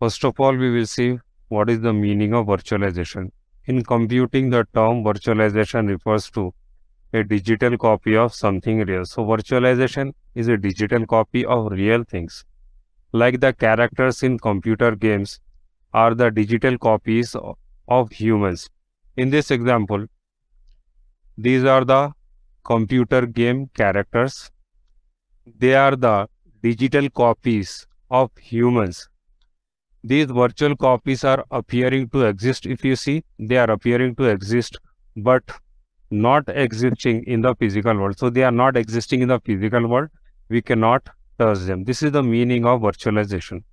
First of all, we will see what is the meaning of virtualization. In computing, the term virtualization refers to a digital copy of something real. So, virtualization is a digital copy of real things. Like the characters in computer games are the digital copies of humans. In this example, these are the computer game characters. They are the digital copies of humans. These virtual copies are appearing to exist. If you see, they are appearing to exist, but not existing in the physical world. So, they are not existing in the physical world. We cannot touch them. This is the meaning of virtualization.